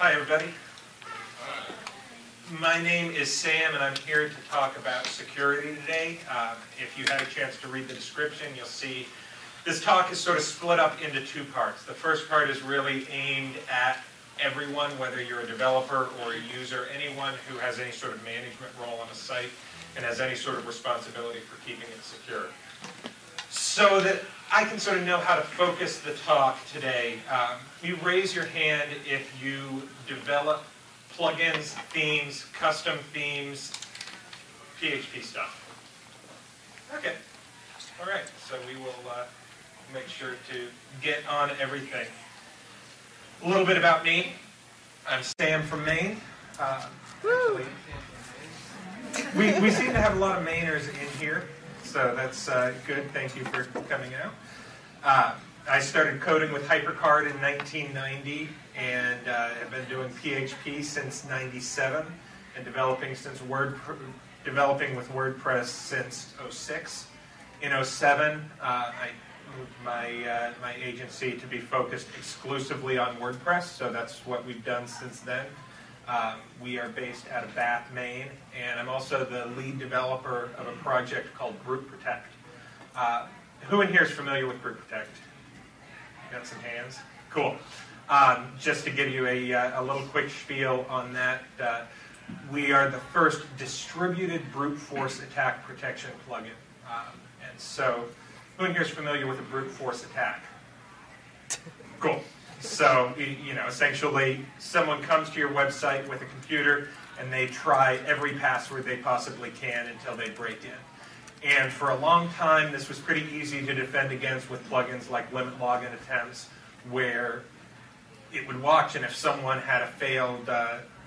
Hi, everybody. My name is Sam, and I'm here to talk about security today. If you had a chance to read the description, you'll see this talk is sort of split up into two parts. The first part is really aimed at everyone, whether you're a developer or a user, anyone who has any sort of management role on a site and has any sort of responsibility for keeping it secure. So that I can sort of know how to focus the talk today. You raise your hand if you develop plugins, themes, custom themes, PHP stuff. Okay, all right, so we will make sure to get on everything. A little bit about me. I'm Sam from Maine. We seem to have a lot of Mainers in here. So that's good. Thank you for coming out. I started coding with HyperCard in 1990 and have been doing PHP since 97 and developing with WordPress since 06. In 07, I moved my agency to be focused exclusively on WordPress, so that's what we've done since then. We are based out of Bath, Maine, and I'm also the lead developer of a project called BruteProtect. Who in here is familiar with BruteProtect? Got some hands? Cool. Just to give you a little quick spiel on that, we are the first distributed brute force attack protection plugin. And so, who in here is familiar with a brute force attack? Cool. So, you know, essentially, someone comes to your website with a computer and they try every password they possibly can until they break in. And for a long time, this was pretty easy to defend against with plugins like Limit Login Attempts, where it would watch, and if someone had a failed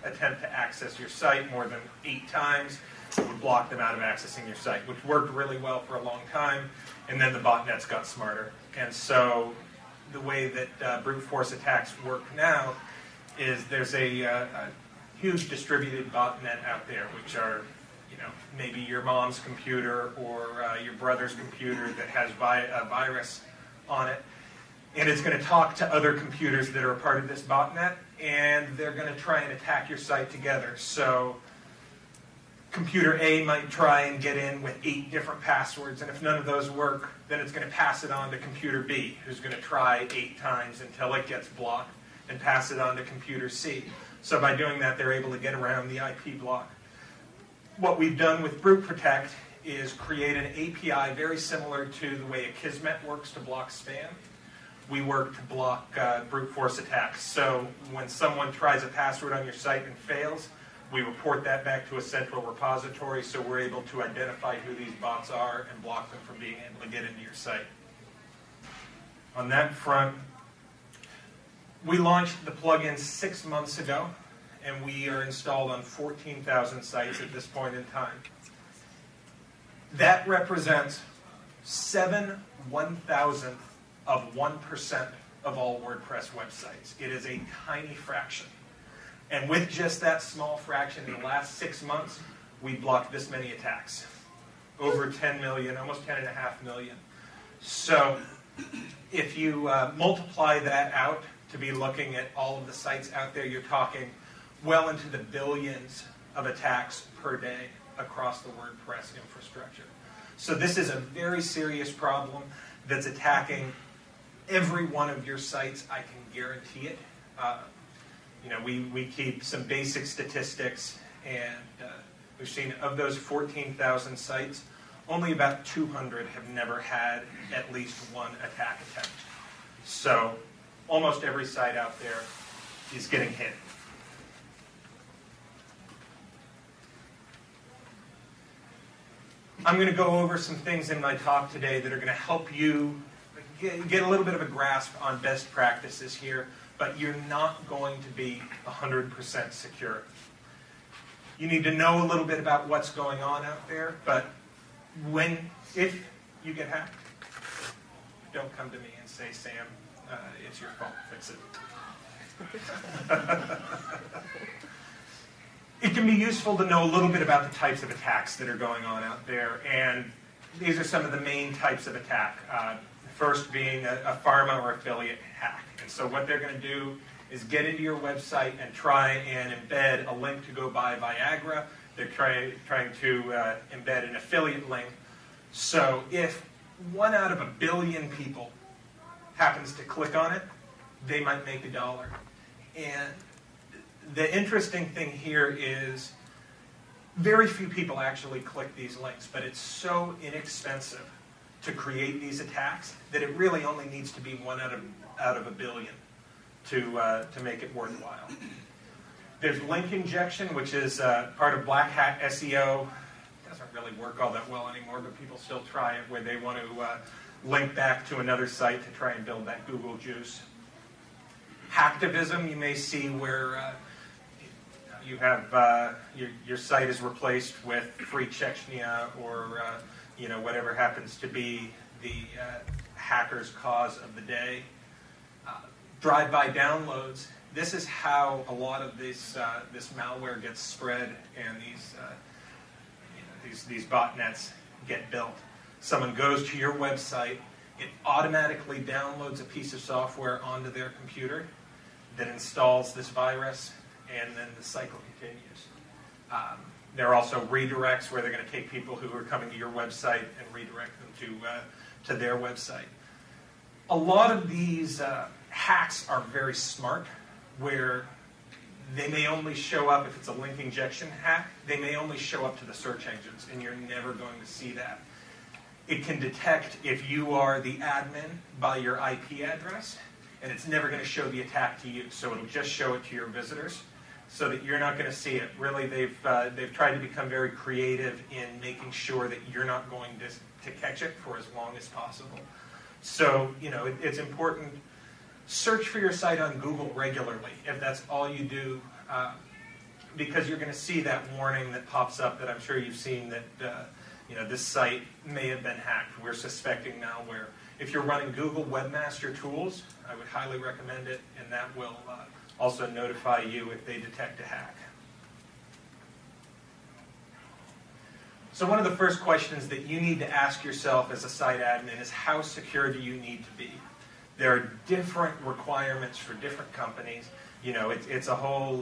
attempt to access your site more than 8 times, it would block them out of accessing your site, which worked really well for a long time. And then the botnets got smarter. And so the way that brute force attacks work now is there's a huge distributed botnet out there, which are, you know, maybe your mom's computer or your brother's computer that has a virus on it, and it's going to talk to other computers that are a part of this botnet, and they're going to try and attack your site together. So computer A might try and get in with 8 different passwords, and if none of those work, then it's going to pass it on to computer B, who's going to try 8 times until it gets blocked, and pass it on to computer C. So by doing that, they're able to get around the IP block. What we've done with BruteProtect is create an API very similar to the way Akismet works to block spam. We work to block brute force attacks. So when someone tries a password on your site and fails, we report that back to a central repository, so we're able to identify who these bots are and block them from being able to get into your site. On that front, we launched the plugin 6 months ago, and we are installed on 14,000 sites at this point in time. That represents 7/1000th of 1% of all WordPress websites. It is a tiny fraction. And with just that small fraction in the last 6 months, we blocked this many attacks. Over 10 million, almost 10.5 million. So if you multiply that out to be looking at all of the sites out there, you're talking well into the billions of attacks per day across the WordPress infrastructure. So this is a very serious problem that's attacking every one of your sites, I can guarantee it. You know, we keep some basic statistics, and we've seen of those 14,000 sites, only about 200 have never had at least one attack attempt. So almost every site out there is getting hit. I'm going to go over some things in my talk today that are going to help you get a little bit of a grasp on best practices here. But you're not going to be 100% secure. You need to know a little bit about what's going on out there, but if you get hacked, don't come to me and say, Sam, it's your fault, fix it. It can be useful to know a little bit about the types of attacks that are going on out there, and these are some of the main types of attack. First being a pharma or affiliate hack. And so what they're going to do is get into your website and try and embed a link to go buy Viagra. They're trying to embed an affiliate link. So if 1 out of 1 billion people happens to click on it, they might make $1. And the interesting thing here is very few people actually click these links, but it's so inexpensive to create these attacks that it really only needs to be 1 out of 1 billion to make it worthwhile. There's link injection, which is part of Black Hat SEO. It doesn't really work all that well anymore, but people still try it, where they want to link back to another site to try and build that Google juice. Hacktivism, you may see where you have your site is replaced with Free Chechnya or you know, whatever happens to be the hacker's cause of the day. Drive-by downloads. This is how a lot of this malware gets spread, and these botnets get built. Someone goes to your website, it automatically downloads a piece of software onto their computer, that installs this virus, and then the cycle continues. There are also redirects where they're going to take people who are coming to your website and redirect them to their website. A lot of these hacks are very smart, where they may only show up, if it's a link injection hack, they may only show up to the search engines, and you're never going to see that. It can detect if you are the admin by your IP address, and it's never going to show the attack to you, so it'll just show it to your visitors, so that you're not going to see it. Really, they've tried to become very creative in making sure that you're not going to catch it for as long as possible. So, you know, it's important. Search for your site on Google regularly, if that's all you do, because you're going to see that warning that pops up that I'm sure you've seen, that you know, this site may have been hacked. We're suspecting malware. If you're running Google Webmaster Tools, I would highly recommend it, and that will also notify you if they detect a hack. So one of the first questions that you need to ask yourself as a site admin is, how secure do you need to be? There are different requirements for different companies. You know, it's a whole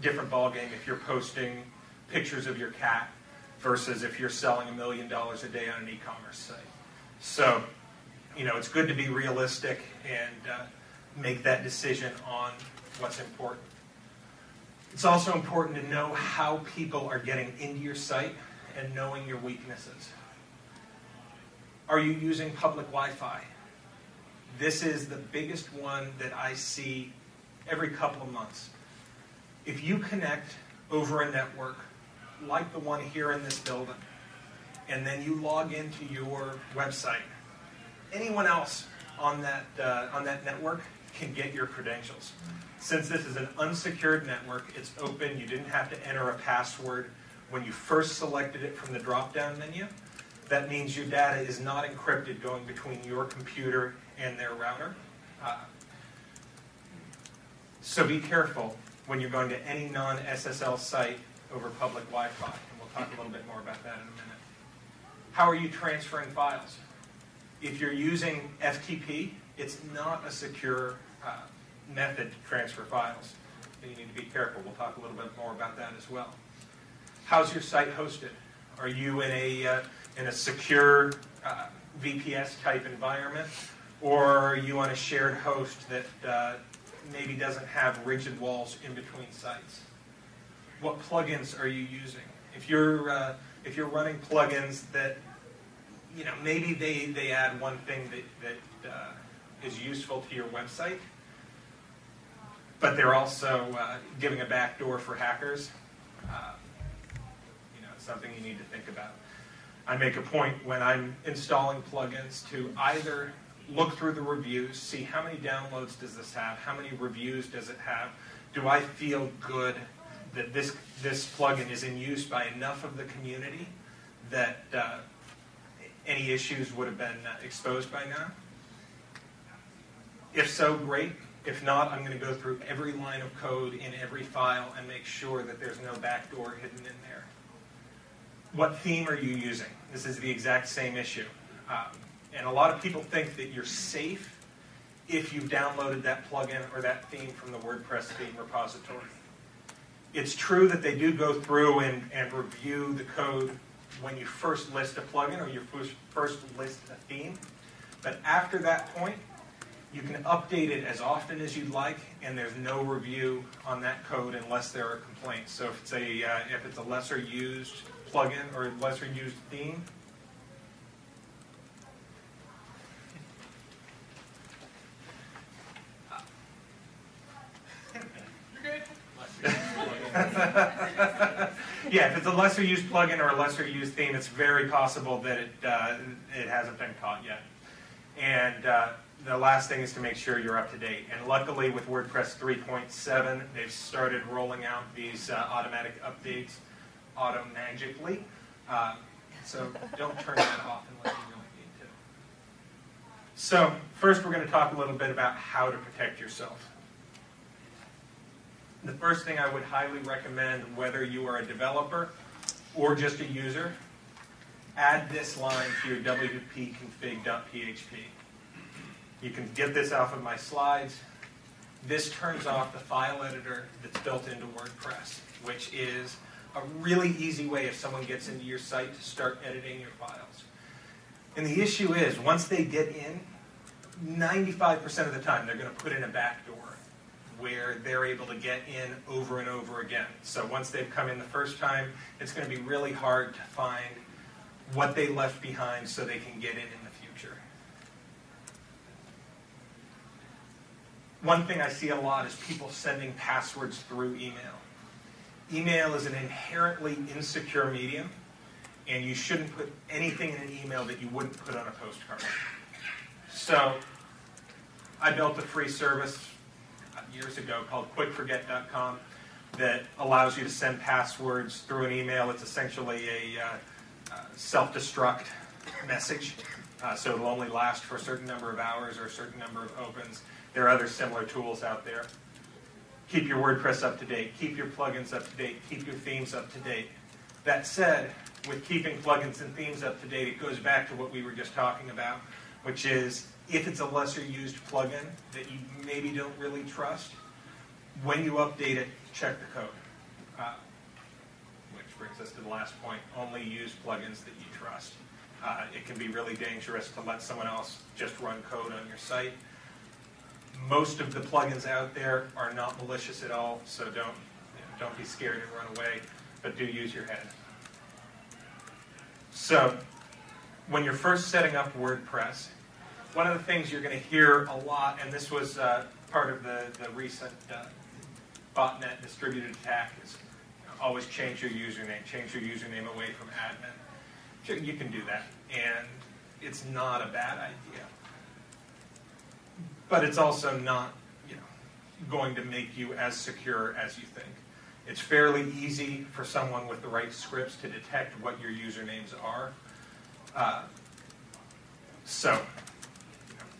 different ballgame if you're posting pictures of your cat versus if you're selling $1 million a day on an e-commerce site. So, you know, it's good to be realistic and make that decision on what's important. It's also important to know how people are getting into your site and knowing your weaknesses. Are you using public Wi-Fi? This is the biggest one that I see every couple of months. If you connect over a network like the one here in this building, and then you log into your website, anyone else on that network can get your credentials. Since this is an unsecured network, it's open, you didn't have to enter a password when you first selected it from the drop-down menu. That means your data is not encrypted going between your computer and their router. So be careful when you're going to any non-SSL site over public Wi-Fi, and we'll talk a little bit more about that in a minute. How are you transferring files? If you're using FTP, it's not a secure method to transfer files, so you need to be careful. We'll talk a little bit more about that as well. How's your site hosted? Are you in a secure VPS type environment? Or are you on a shared host that maybe doesn't have rigid walls in between sites? What plugins are you using? If you're running plugins that, you know, maybe they add one thing that is useful to your website, but they're also giving a backdoor for hackers, you know, it's something you need to think about. I make a point when I'm installing plugins to either look through the reviews, see how many downloads does this have, how many reviews does it have, do I feel good that this plugin is in use by enough of the community that any issues would have been exposed by now? If so, great. If not, I'm going to go through every line of code in every file and make sure that there's no backdoor hidden in there. What theme are you using? This is the exact same issue. And a lot of people think that you're safe if you've downloaded that plugin or that theme from the WordPress theme repository. It's true that they do go through and review the code when you first list a plugin or you first list a theme, but after that point, you can update it as often as you'd like, and there's no review on that code unless there are complaints. So if it's a lesser used plugin or a lesser used theme, yeah, if it's a lesser used plugin or a lesser used theme, it's very possible that it hasn't been caught yet. And the last thing is to make sure you're up to date. And luckily, with WordPress 3.7, they've started rolling out these automatic updates automagically. So don't turn that off unless you really need to. So first, we're going to talk a little bit about how to protect yourself. The first thing I would highly recommend, whether you are a developer or just a user, add this line to your wp-config.php. You can get this off of my slides. This turns off the file editor that's built into WordPress, which is a really easy way if someone gets into your site to start editing your files. And the issue is, once they get in, 95% of the time they're going to put in a backdoor where they're able to get in over and over again. So once they've come in the first time, it's going to be really hard to find what they left behind so they can get in the future. One thing I see a lot is people sending passwords through email. Email is an inherently insecure medium, and you shouldn't put anything in an email that you wouldn't put on a postcard. So I built a free service years ago called quickforget.com that allows you to send passwords through an email. It's essentially a self-destruct message, so it'll only last for a certain number of hours or a certain number of opens. There are other similar tools out there. Keep your WordPress up to date, keep your plugins up to date, keep your themes up to date. That said, with keeping plugins and themes up to date, it goes back to what we were just talking about, which is, if it's a lesser used plugin that you maybe don't really trust, when you update it, check the code. Which brings us to the last point, only use plugins that you trust. It can be really dangerous to let someone else just run code on your site. Most of the plugins out there are not malicious at all, so don't be scared and run away, but do use your head. So, when you're first setting up WordPress, one of the things you're going to hear a lot, and this was part of the recent botnet distributed attack, is always change your username. Change your username away from admin. Sure, you can do that, and it's not a bad idea. But it's also not going to make you as secure as you think. It's fairly easy for someone with the right scripts to detect what your usernames are.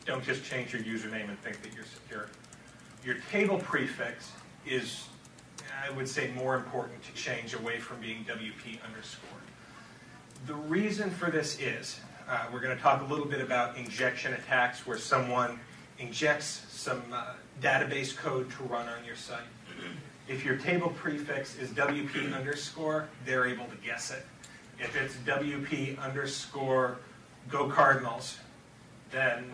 Don't just change your username and think that you're secure. Your table prefix is, I would say, more important to change away from being wp_. The reason for this is, we're going to talk a little bit about injection attacks, where someone injects some database code to run on your site. If your table prefix is wp_, they're able to guess it. If it's wp_ go Cardinals, then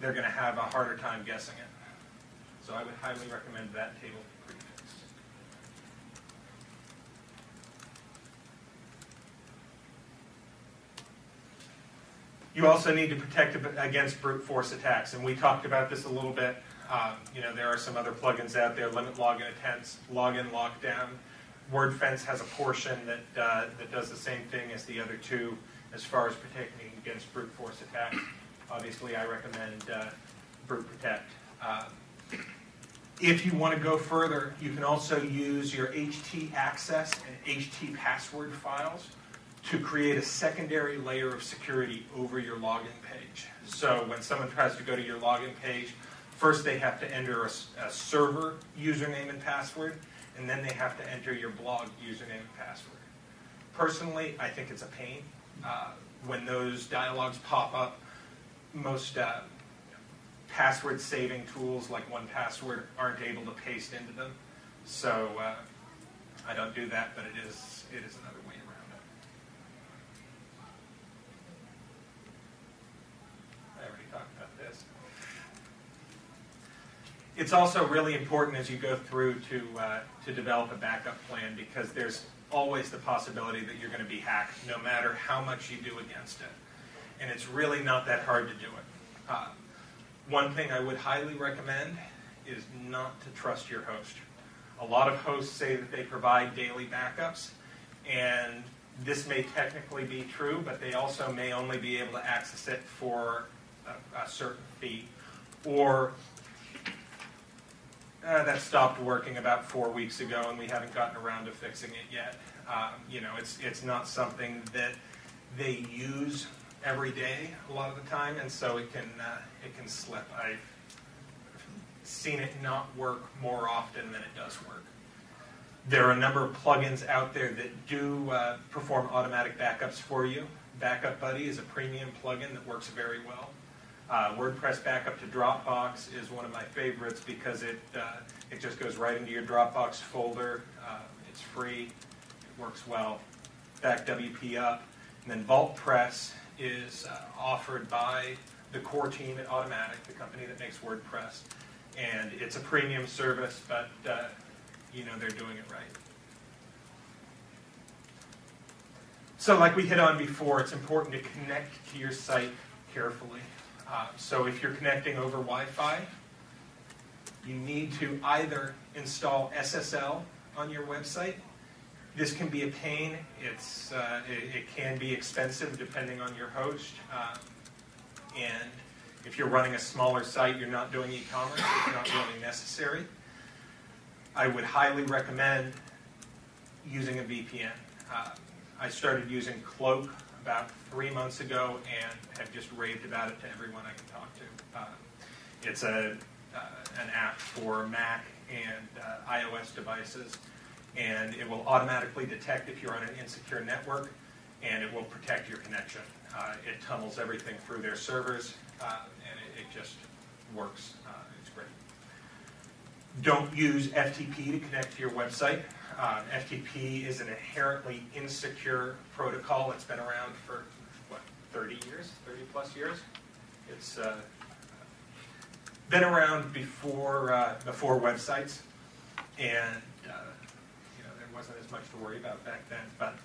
they're going to have a harder time guessing it. So I would highly recommend that table prefix. You also need to protect against brute force attacks, and we talked about this a little bit. There are some other plugins out there: Limit Login Attempts, Login Lockdown. WordFence has a portion that does the same thing as the other two as far as protecting against brute force attacks. Obviously, I recommend BruteProtect. If you want to go further, you can also use your htaccess and htpassword files to create a secondary layer of security over your login page. So when someone tries to go to your login page, first they have to enter a server username and password, and then they have to enter your blog username and password. Personally, I think it's a pain. When those dialogues pop up, most password saving tools like 1Password aren't able to paste into them. So I don't do that, but it is another way around it. I already talked about this. It's also really important as you go through to develop a backup plan, because there's always the possibility that you're going to be hacked no matter how much you do against it. And it's really not that hard to do it. One thing I would highly recommend is not to trust your host. A lot of hosts say that they provide daily backups, and this may technically be true, but they also may only be able to access it for a certain fee. Or that stopped working about 4 weeks ago, and we haven't gotten around to fixing it yet. You know, it's not something that they use every day a lot of the time, and so it can slip. I've seen it not work more often than it does work. There are a number of plugins out there that do perform automatic backups for you. Backup Buddy is a premium plugin that works very well. WordPress Backup to Dropbox is one of my favorites because it just goes right into your Dropbox folder. It's free. It works well. Back WP up. And then VaultPress is offered by the core team at Automattic, the company that makes WordPress. And it's a premium service, but you know, they're doing it right. So like we hit on before, it's important to connect to your site carefully. So if you're connecting over Wi-Fi, you need to either install SSL on your website. This can be a pain. It's, it can be expensive depending on your host. And if you're running a smaller site, you're not doing e-commerce, it's not really necessary. I would highly recommend using a VPN. I started using Cloak about 3 months ago and have just raved about it to everyone I can talk to. It's an app for Mac and iOS devices, and it will automatically detect if you're on an insecure network, and it will protect your connection. It tunnels everything through their servers, and it just works. It's great. Don't use FTP to connect to your website. FTP is an inherently insecure protocol. It's been around for, what, 30 years, 30 plus years? It's been around before websites, and you know, there wasn't as much to worry about back then, but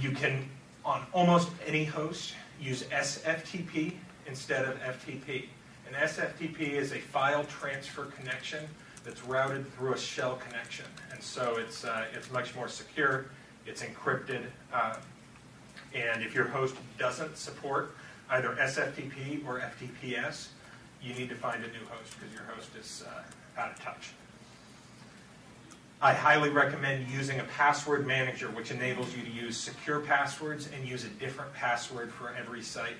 you can, on almost any host, use SFTP instead of FTP. And SFTP is a file transfer connection that's routed through a shell connection. And so it's much more secure, it's encrypted, and if your host doesn't support either SFTP or FTPS, you need to find a new host because your host is out of touch. I highly recommend using a password manager, which enables you to use secure passwords and use a different password for every site.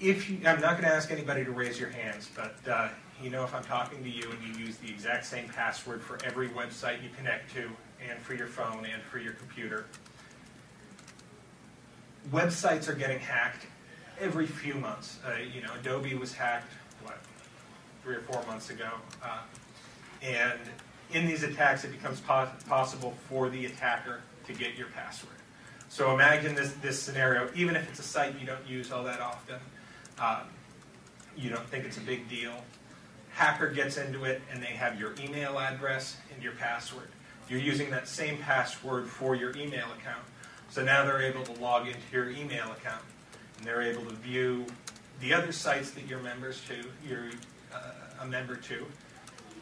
If you, I'm not going to ask anybody to raise your hands, but you know, if I'm talking to you and you use the exact same password for every website you connect to, and for your phone, and for your computer. Websites are getting hacked every few months. You know, Adobe was hacked, what, 3 or 4 months ago. And in these attacks, it becomes possible for the attacker to get your password. So imagine this scenario, even if it's a site you don't use all that often, you don't think it's a big deal. Hacker gets into it, and they have your email address and your password. You're using that same password for your email account. So now they're able to log into your email account, and they're able to view the other sites that you're members to, you're a member to.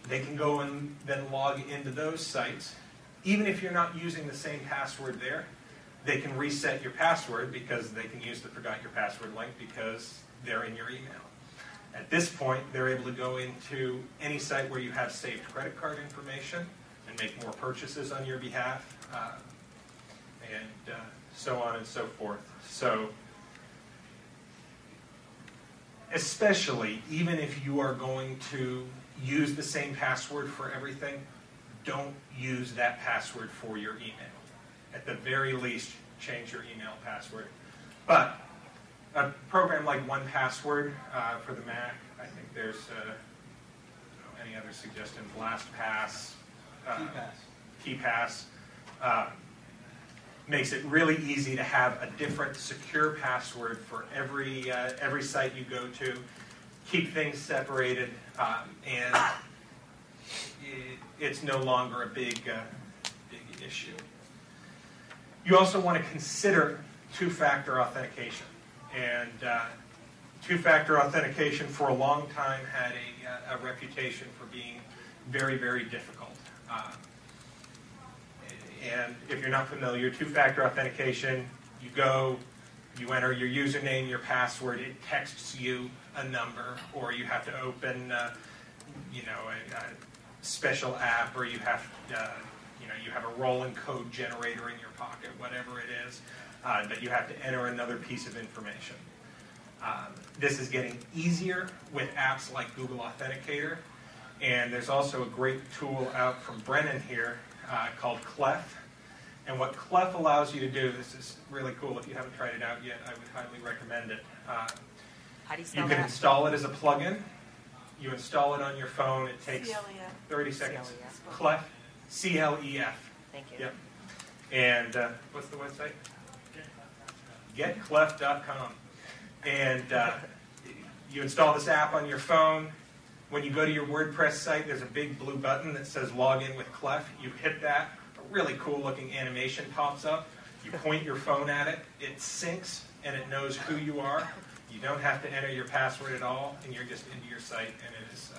They can go and then log into those sites. Even if you're not using the same password there, they can reset your password because they can use the forgot your password link because they're in your email. At this point, they're able to go into any site where you have saved credit card information and make more purchases on your behalf, and so on and so forth. So, especially, even if you are going to use the same password for everything, don't use that password for your email. At the very least, change your email password. But A program like 1Password for the Mac. I think there's any other suggestions? LastPass, KeyPass makes it really easy to have a different secure password for every site you go to. Keep things separated, and it's no longer a big issue. You also want to consider two-factor authentication. And two-factor authentication for a long time had a reputation for being very, very difficult. And if you're not familiar, two-factor authentication, you go, you enter your username, your password, it texts you a number, or you have to open a special app, or you have you have a rolling code generator in your pocket, whatever it is, that you have to enter another piece of information. This is getting easier with apps like Google Authenticator, and there's also a great tool out from Brennan here called Clef. And what Clef allows you to do, this is really cool. If you haven't tried it out yet, I would highly recommend it. How do you spell that? You can install it as a plugin. You install it on your phone. It takes 30 seconds. Clef, C-L-E-F. Thank you. Yep. And what's the website? GetClef.com. And you install this app on your phone. When you go to your WordPress site, there's a big blue button that says Log in with Clef. You hit that. A really cool-looking animation pops up. You point your phone at it. It syncs, and it knows who you are. You don't have to enter your password at all, and you're just into your site, and it is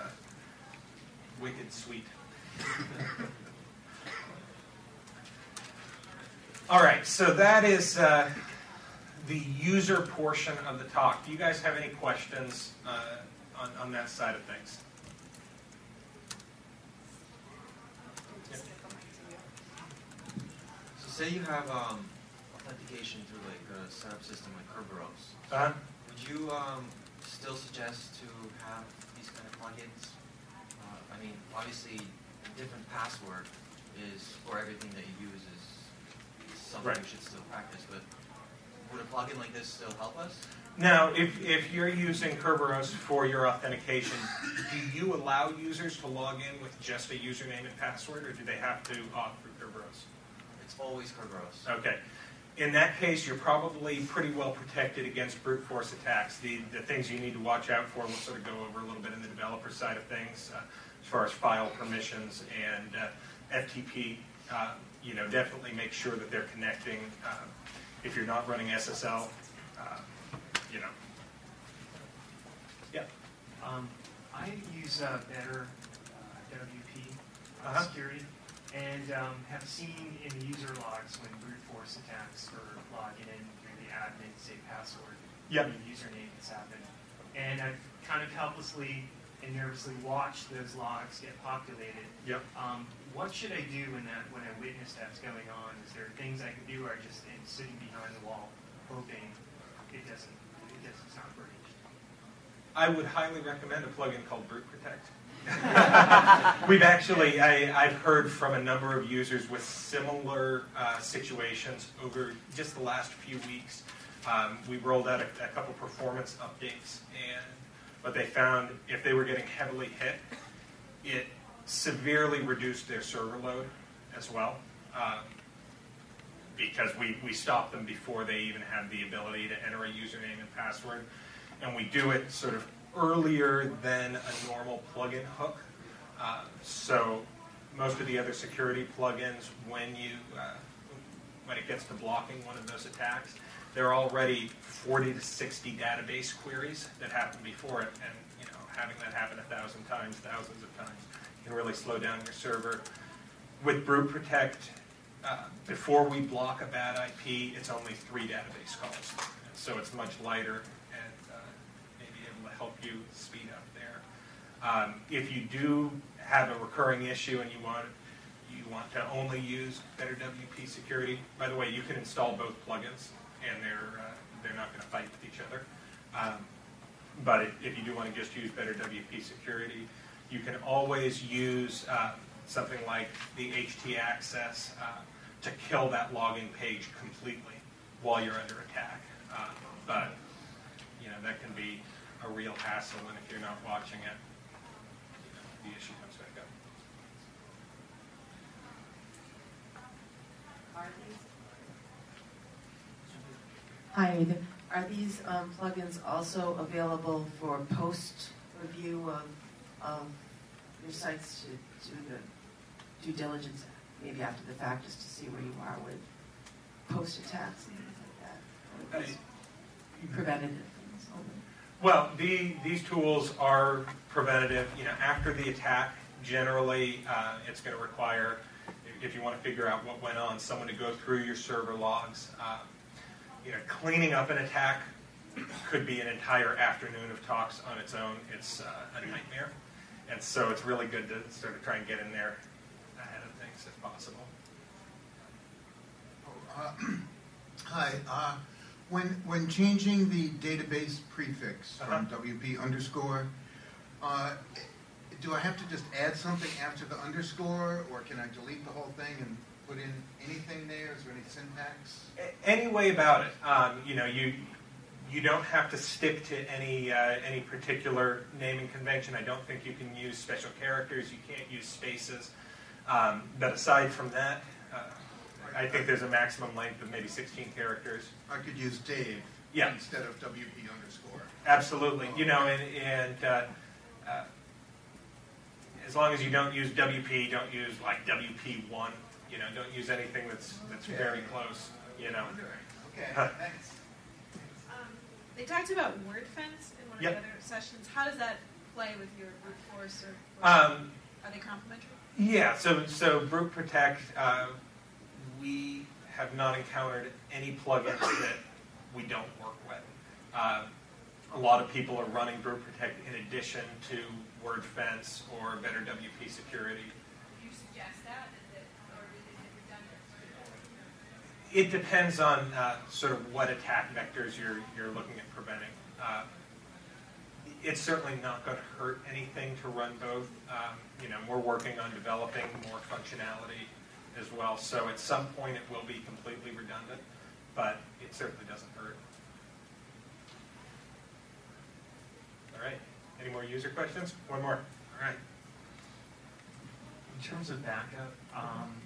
wicked sweet. All right, so that is the user portion of the talk. Do you guys have any questions on that side of things? Yeah. So say you have authentication through like a setup system like Kerberos. Uh-huh. Would you still suggest to have these kind of plugins? I mean, obviously, a different password is for everything that you use is something right. You should still practice. But would a plugin like this still help us? Now, if you're using Kerberos for your authentication, do you allow users to log in with just a username and password, or do they have to auth through Kerberos? It's always Kerberos. Okay. In that case, you're probably pretty well protected against brute force attacks. The things you need to watch out for, we'll sort of go over a little bit in the developer side of things, as far as file permissions and FTP. Definitely make sure that they're connecting. If you're not running SSL, Yeah. I use better WP security. And have seen in the user logs when brute force attacks for logging in through the admin, say password, yep. And username has happened. And I've kind of helplessly and nervously watched those logs get populated. Yep. What should I do when I witness that's going on? Is there things I can do where I just am sitting behind the wall hoping it doesn't sound breached? I would highly recommend a plugin called BruteProtect. We've actually, I've heard from a number of users with similar situations over just the last few weeks. We rolled out a couple performance updates, and what they found, if they were getting heavily hit, it severely reduced their server load as well, because we stopped them before they even had the ability to enter a username and password, and we do it sort of earlier than a normal plugin hook. So most of the other security plugins, when it gets to blocking one of those attacks, there are already 40 to 60 database queries that happened before it, and having that happen thousands of times, can really slow down your server. With BruteProtect, before we block a bad IP, it's only 3 database calls, and so it's much lighter. Help you speed up there. If you do have a recurring issue and you want to only use better WP security, by the way, you can install both plugins, and they're not going to fight with each other. But if you do want to just use better WP security, you can always use something like the HT access to kill that login page completely while you're under attack. But you know, that can be a real hassle, and if you're not watching it, you know, the issue comes back up. Hi, are these plugins also available for post-review of your sites to do the due diligence, maybe after the fact, just to see where you are with post-attacks and things like that? Or preventative things only? Well, these tools are preventative. You know, after the attack, generally, it's going to require, if you want to figure out what went on, someone to go through your server logs. You know, cleaning up an attack could be an entire afternoon of talks on its own. It's a nightmare. And so it's really good to sort of try and get in there ahead of things if possible. Hi. When changing the database prefix from WP underscore, do I have to just add something after the underscore, or can I delete the whole thing and put in anything there? Is there any syntax? Any way about it. You know, you don't have to stick to any particular naming convention. I don't think you can use special characters. You can't use spaces. But aside from that, I think there's a maximum length of maybe 16 characters. I could use Dave instead of WP underscore. Absolutely. You know, and as long as you don't use WP, don't use like WP1. You know, don't use anything that's very close. You know. Okay. Thanks. They talked about WordFence in one of the other sessions. How does that play with your BruteForce? Or are they complementary? Yeah. So BruteProtect, we have not encountered any plugins that we don't work with. A lot of people are running BruteProtect in addition to WordFence or Better WP Security. Do you suggest that, or is it redundant? It depends on sort of what attack vectors you're looking at preventing. It's certainly not going to hurt anything to run both. You know, we're working on developing more functionality as well, so at some point it will be completely redundant, but it certainly doesn't hurt. All right. Any more user questions? One more. All right. In terms of backup,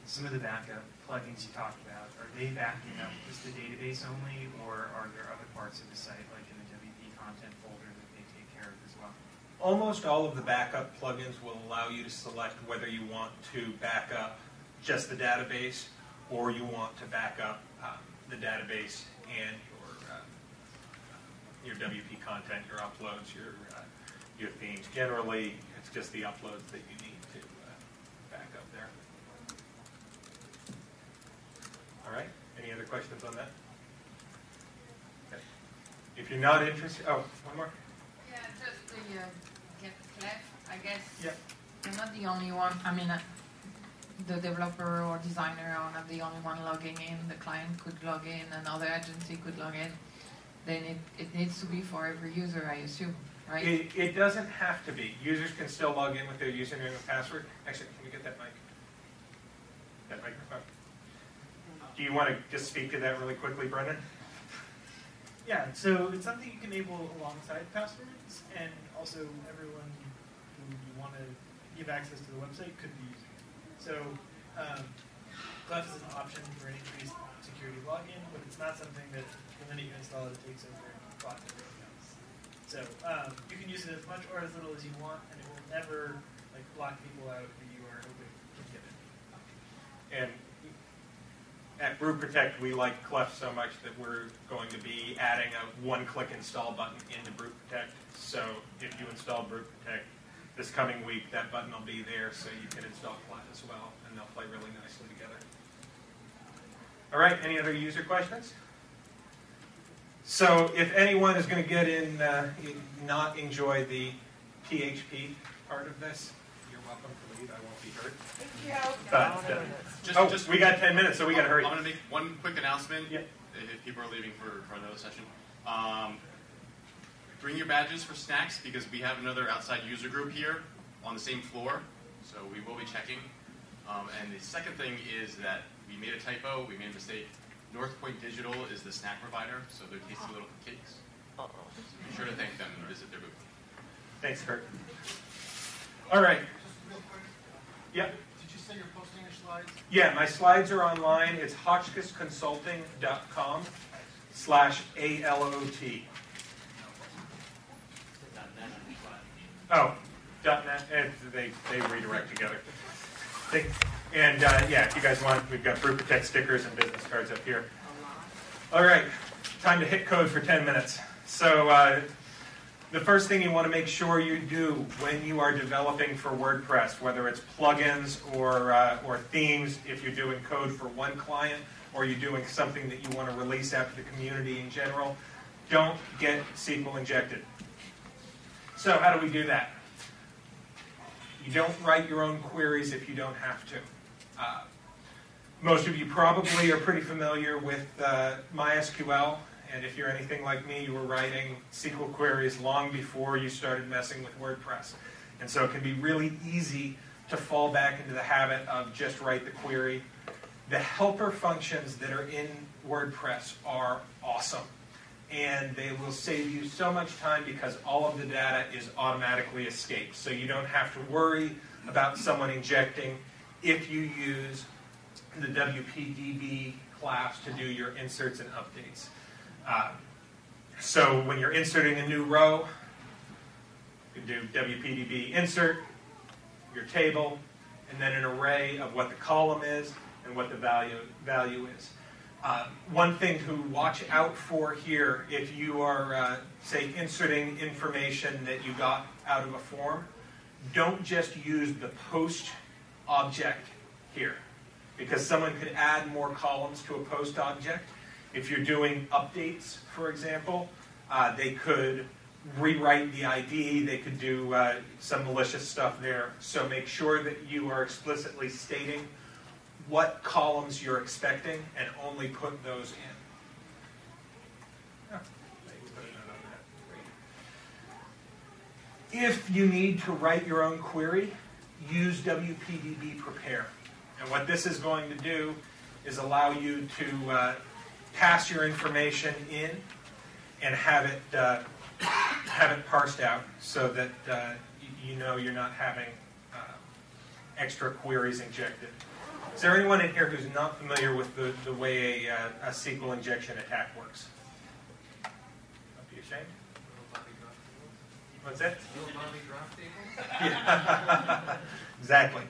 some of the backup plugins you talked about, are they backing up just the database only, or are there other parts of the site, like in the WP content folder, that they take care of as well? Almost all of the backup plugins will allow you to select whether you want to back up just the database, or you want to back up the database and your WP content, your uploads, your themes. Generally, it's just the uploads that you need to back up there. All right. Any other questions on that? Okay. If you're not interested, one more. Yeah, just the Clef, I guess. Yeah. You're not the only one. I mean, the developer or designer are not the only one logging in. The client could log in. Another agency could log in. Then it needs to be for every user, I assume, right? It doesn't have to be. Users can still log in with their username and password. Actually, can we get that mic? That microphone. Do you want to just speak to that really quickly, Brennan? Yeah, so it's something you can enable alongside passwords, and also everyone who you want to give access to the website could be using it. So Clef is an option for an increased security login, but it's not something that the minute you install it, it takes over and blocks everything else. So you can use it as much or as little as you want, and it will never like block people out that you are hoping to get it. And at BruteProtect, we like Clef so much that we're going to be adding a one-click install button into BruteProtect. So if you install BruteProtect this coming week, that button will be there, so you can install Clef as well, and they'll play really nicely together. All right, any other user questions? So if anyone is going to get in, not enjoy the PHP part of this, you're welcome to leave. I won't be hurt. But, we got 10 minutes, so we got to hurry. I'm going to make one quick announcement if people are leaving for another session. Bring your badges for snacks, because we have another outside user group here on the same floor, so we will be checking. And the second thing is that we made a typo, we made a mistake. North Point Digital is the snack provider, so they're tasty little cakes. Uh-oh. Be sure to thank them and visit their booth. Thanks, Kurt. All right. Just real quick. Yeah. Did you say you're posting your slides? Yeah, my slides are online. It's hotchkissconsulting.com/ALOT. Oh, .net. They redirect together. And yeah, if you guys want, we've got BruteProtect stickers and business cards up here. All right, time to hit code for 10 minutes. So the first thing you want to make sure you do when you are developing for WordPress, whether it's plugins or themes, if you're doing code for one client or you're doing something that you want to release out to the community in general, don't get SQL injected. So how do we do that? You don't write your own queries if you don't have to. Most of you probably are pretty familiar with MySQL, and if you're anything like me, you were writing SQL queries long before you started messing with WordPress. And so it can be really easy to fall back into the habit of just write the query. The helper functions that are in WordPress are awesome, and they will save you so much time because all of the data is automatically escaped. So you don't have to worry about someone injecting if you use the WPDB class to do your inserts and updates. So when you're inserting a new row, you do WPDB insert, your table, and then an array of what the column is and what the value is. One thing to watch out for here, if you are, say, inserting information that you got out of a form, don't just use the post object here, because someone could add more columns to a post object. If you're doing updates, for example, they could rewrite the ID, they could do some malicious stuff there. So make sure that you are explicitly stating what columns you're expecting, and only put those in. If you need to write your own query, use WPDB prepare. And what this is going to do is allow you to pass your information in and have it parsed out so that you know you're not having extra queries injected. Is there anyone in here who's not familiar with the way a SQL injection attack works? Don't be ashamed. What's that? Little Bobby draft table? Yeah. Exactly.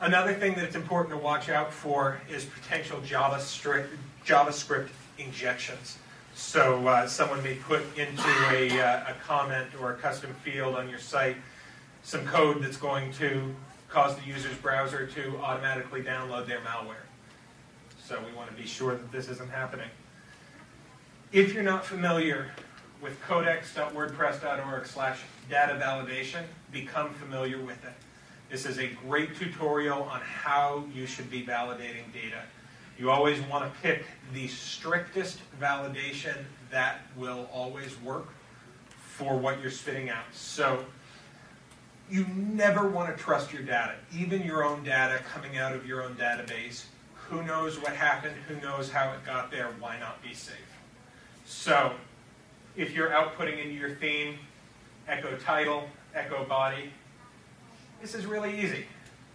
Another thing that's important to watch out for is potential JavaScript injections. So someone may put into a comment or a custom field on your site some code that's going to cause the user's browser to automatically download their malware. So we want to be sure that this isn't happening. If you're not familiar with codex.wordpress.org/data validation, become familiar with it. This is a great tutorial on how you should be validating data. You always want to pick the strictest validation that will always work for what you're spitting out. So you never want to trust your data, even your own data coming out of your own database. Who knows what happened? Who knows how it got there? Why not be safe? So if you're outputting into your theme, echo title, echo body, this is really easy.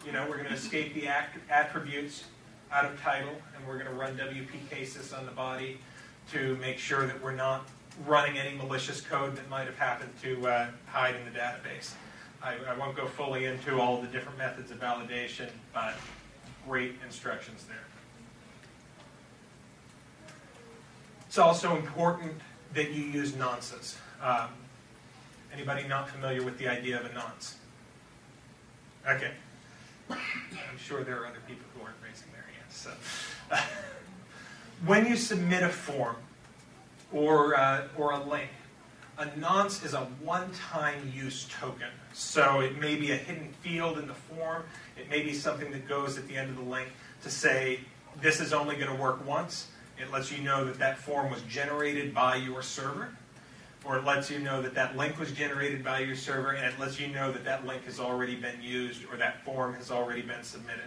You know, we're going to escape the attributes out of title, and we're going to run WPKsys on the body to make sure that we're not running any malicious code that might have happened to hide in the database. I won't go fully into all the different methods of validation, but great instructions there. It's also important that you use nonces. Anybody not familiar with the idea of a nonce? Okay. I'm sure there are other people who aren't raising their hands. So. When you submit a form or a link, a nonce is a one-time use token. So it may be a hidden field in the form. It may be something that goes at the end of the link to say, this is only going to work once. It lets you know that that form was generated by your server. Or it lets you know that that link was generated by your server, and it lets you know that that link has already been used or that form has already been submitted.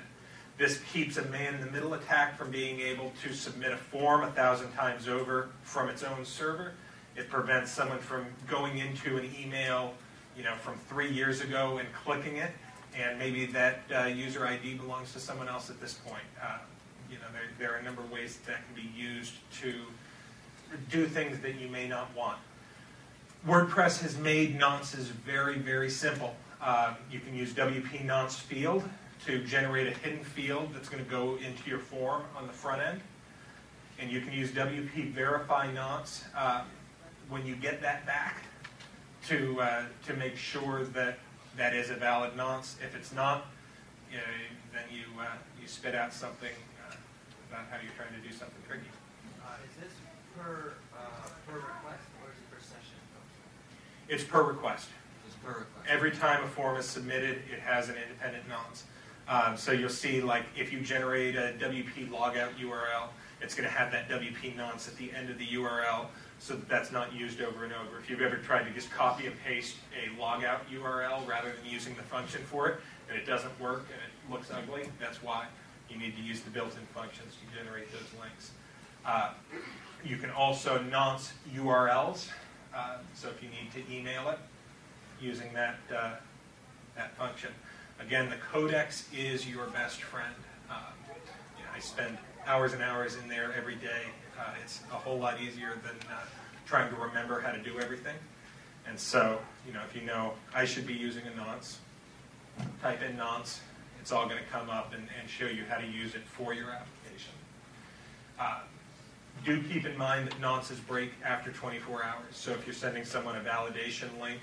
This keeps a man-in-the-middle attack from being able to submit a form 1,000 times over from its own server. It prevents someone from going into an email, you know, from 3 years ago and clicking it, and maybe that user ID belongs to someone else at this point. You know, there are a number of ways that can be used to do things that you may not want. WordPress has made nonces very, very simple. You can use WP nonce field to generate a hidden field that's going to go into your form on the front end. And you can use WP verify nonce when you get that back to make sure that that is a valid nonce. If it's not, you know, then you spit out something about how you're trying to do something tricky. Is this per request or is it per session? It's per request. It's per request. Every time a form is submitted, it has an independent nonce. So you'll see, like, if you generate a WP logout URL, it's going to have that WP nonce at the end of the URL, so that that's not used over and over. If you've ever tried to just copy and paste a logout URL rather than using the function for it, and it doesn't work and it looks ugly, that's why you need to use the built-in functions to generate those links. You can also nonce URLs, so if you need to email it, using that, that function. Again, the codex is your best friend. You know, I spend hours and hours in there every day. It's a whole lot easier than trying to remember how to do everything. And so, you know, if you know I should be using a nonce, type in nonce. It's all going to come up and show you how to use it for your application. Do keep in mind that nonces break after 24 hours. So if you're sending someone a validation link,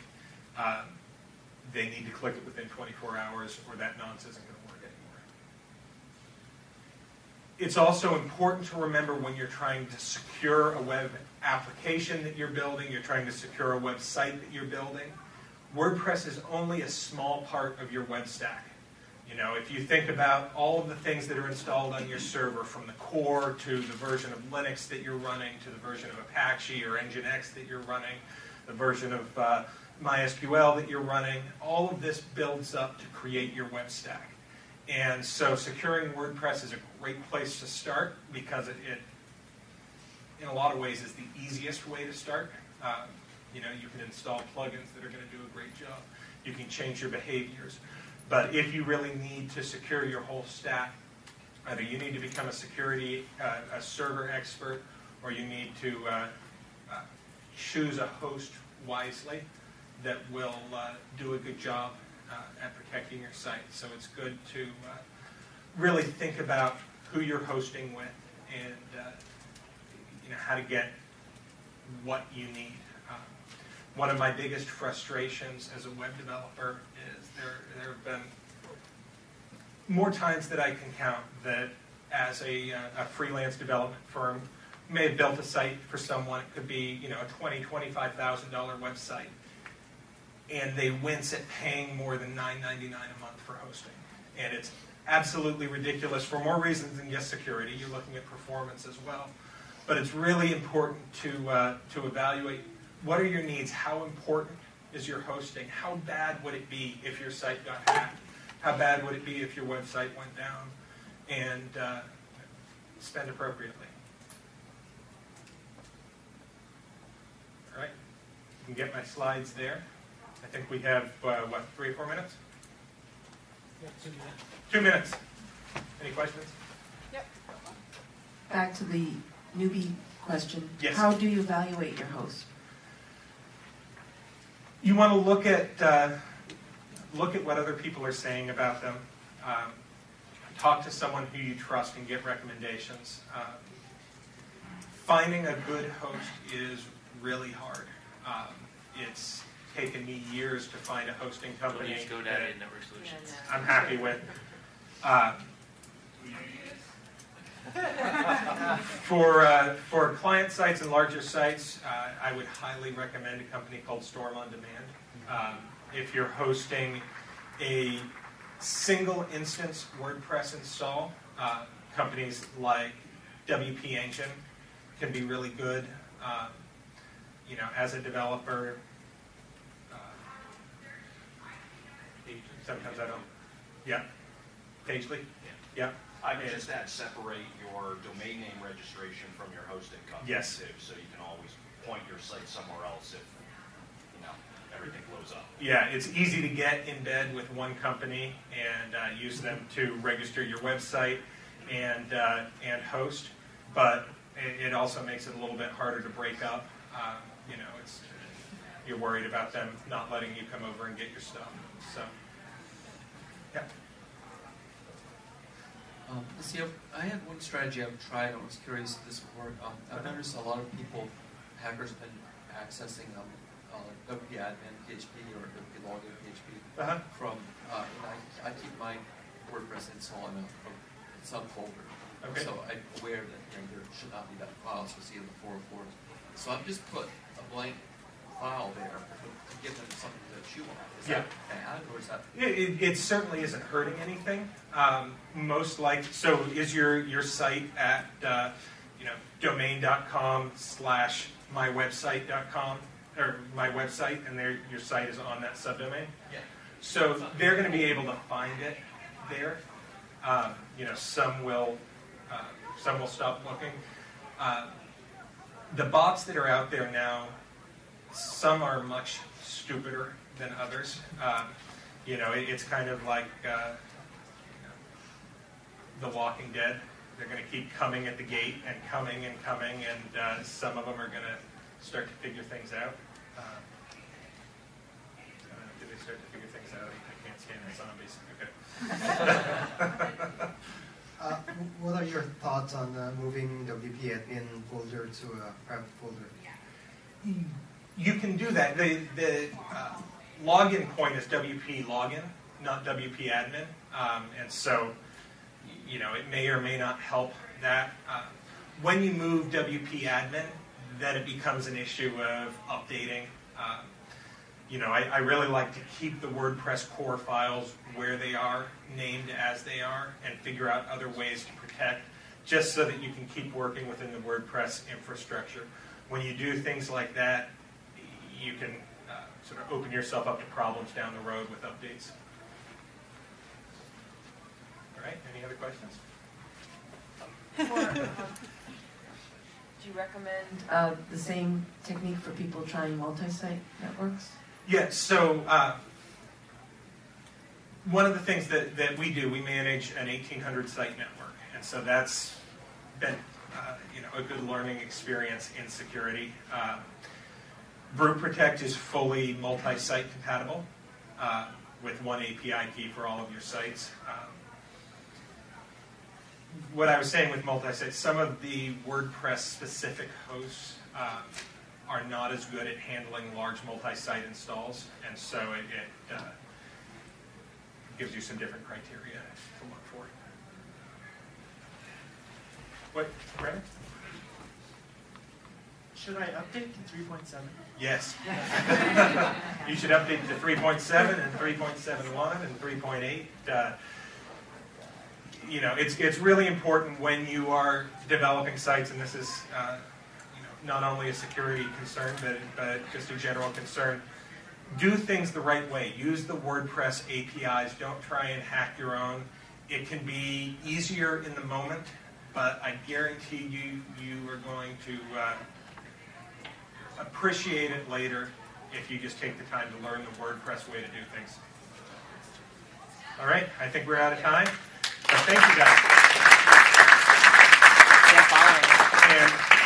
they need to click it within 24 hours or that nonce isn't going to work anymore. It's also important to remember when you're trying to secure a web application that you're building, you're trying to secure a website that you're building, WordPress is only a small part of your web stack. You know, if you think about all of the things that are installed on your server, from the core to the version of Linux that you're running, to the version of Apache or Nginx that you're running, the version of MySQL that you're running, all of this builds up to create your web stack. And so securing WordPress is a great place to start because it in a lot of ways, is the easiest way to start. You know, you can install plugins that are going to do a great job. You can change your behaviors. But if you really need to secure your whole stack, either you need to become a security, a server expert, or you need to choose a host wisely that will do a good job at protecting your site. So it's good to really think about who you're hosting with and you know, how to get what you need. One of my biggest frustrations as a web developer is there have been more times that I can count that as a freelance development firm may have built a site for someone. It could be, you know, a $20,000, $25,000 website, and they wince at paying more than $9.99 a month for hosting. And it's absolutely ridiculous for more reasons than just security. You're looking at performance as well. But it's really important to evaluate what are your needs, how important is your hosting, how bad would it be if your site got hacked, how bad would it be if your website went down, and spend appropriately. All right, you can get my slides there. I think we have, what, 3 or 4 minutes? Yeah, 2 minutes. 2 minutes. Any questions? Yep. Back to the newbie question. Yes. How do you evaluate your host? You want to look at what other people are saying about them. Talk to someone who you trust and get recommendations. Finding a good host is really hard. It's taken me years to find a hosting company. We'll use GoDaddy and Network Solutions. I'm happy with. For client sites and larger sites, I would highly recommend a company called Storm On Demand. If you're hosting a single instance WordPress install, companies like WP Engine can be really good. You know, as a developer, sometimes I don't. Yeah, Pagely. Yeah. Yep. I would just add separate your domain name registration from your hosting company. Yes. Too, so you can always point your site somewhere else if everything blows up. Yeah, it's easy to get in bed with one company and use them to register your website and host, but it also makes it a little bit harder to break up. You're worried about them not letting you come over and get your stuff. So, yeah. See, I had one strategy I've tried. I was curious if this would work. I've noticed a lot of people, hackers, have been accessing WP admin PHP or WP login PHP from. And I keep my WordPress install in some folder, so I'm aware that there should not be that file associated with 404. So I've just put a blank file there to give them something to chew on. Is that bad or is that? It certainly isn't hurting anything. Most like so is your site at domain.com/mywebsite.com. or my website, and your site is on that subdomain. Yeah. So they're going to be able to find it there. Some will stop looking. The bots that are out there now, some are much stupider than others. It's kind of like The Walking Dead. They're going to keep coming at the gate and coming and coming, and some of them are going to start to figure things out. Did they start to figure things out? I can't scan the zombies. Okay. What are your thoughts on moving WP admin folder to a private folder? You can do that. The login point is WP login, not WP admin, and so it may or may not help that. When you move WP admin, then it becomes an issue of updating. I really like to keep the WordPress core files where they are, named as they are, and figure out other ways to protect, just so that you can keep working within the WordPress infrastructure. When you do things like that, you can sort of open yourself up to problems down the road with updates. All right, any other questions? Do you recommend the same technique for people trying multi-site networks? Yeah, so one of the things that we do, we manage an 1,800 site network, and so that's been a good learning experience in security. BruteProtect is fully multi-site compatible with one API key for all of your sites. What I was saying with multi-site, some of the WordPress-specific hosts are not as good at handling large multi-site installs, and so it gives you some different criteria to look for. What, Brandon? Should I update to 3.7? Yes. You should update to 3.7 and 3.71 and 3.8. It's really important when you are developing sites, and this is not only a security concern, but just a general concern. Do things the right way. Use the WordPress APIs. Don't try and hack your own. It can be easier in the moment, but I guarantee you are going to appreciate it later if you just take the time to learn the WordPress way to do things. All right, I think we're out of time. Thank you guys. Yeah,